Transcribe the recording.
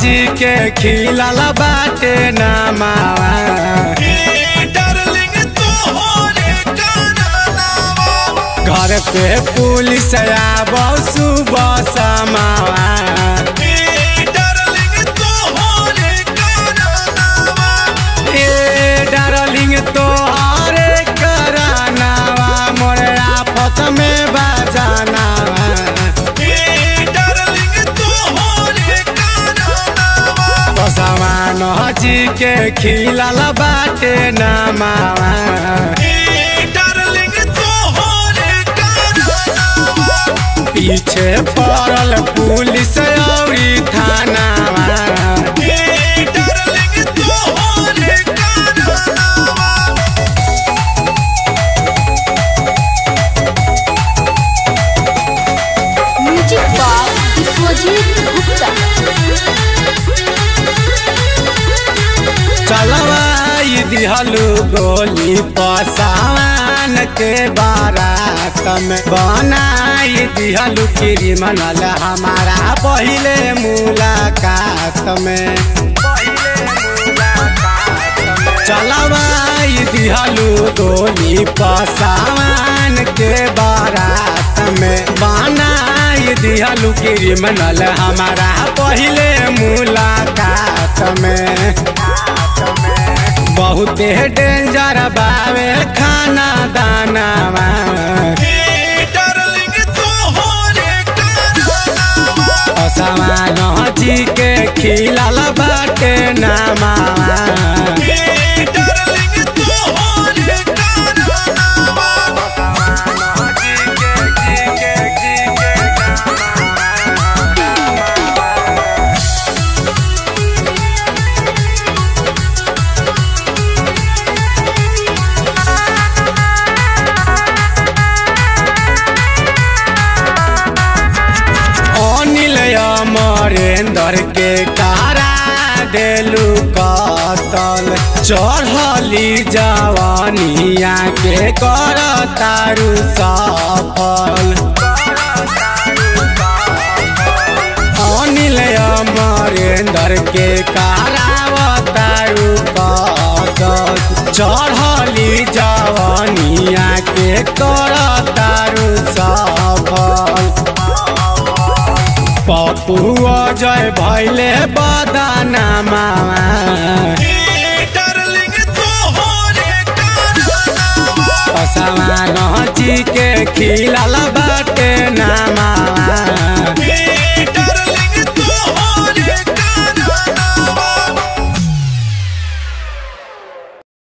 जी के खिलाला बाटे ना मावा डार्लिंग तू होरे कानावा घर पे पुलिस आवा सुबह समावा डार्लिंग तू होरे कानावा ए डार्लिंग तो होरे करानावा मोरे आफत में बजानावा जी के खिलाला बाटे ना मावा पीछे पड़ल पुलिस औरी थानावा दिहलू गोली पसावन के बारात में बनाई दिहलू किरी मनल हमारा पहले मुलाकात में चलवाई दिहलू गोली पसावन के बारात में बनाई दिहलू किरी मनल हमारा पहले मुलाकात में बहुते डेंजर बावे खाना दानावा डार्लिंग तू होरे कानावा नहजी के खिलाला बाटे ना मावा डार्लिंग तू होरे कानावा नहजी के मरेंदर के कारा देलू कतल चढ़ली जवानिया के कर तारू सफल अनिल मरेंदर के कारा तारू कतल चढ़ली जवानिया के कर तारू सफल पप्पू जय भैले बदाना मामा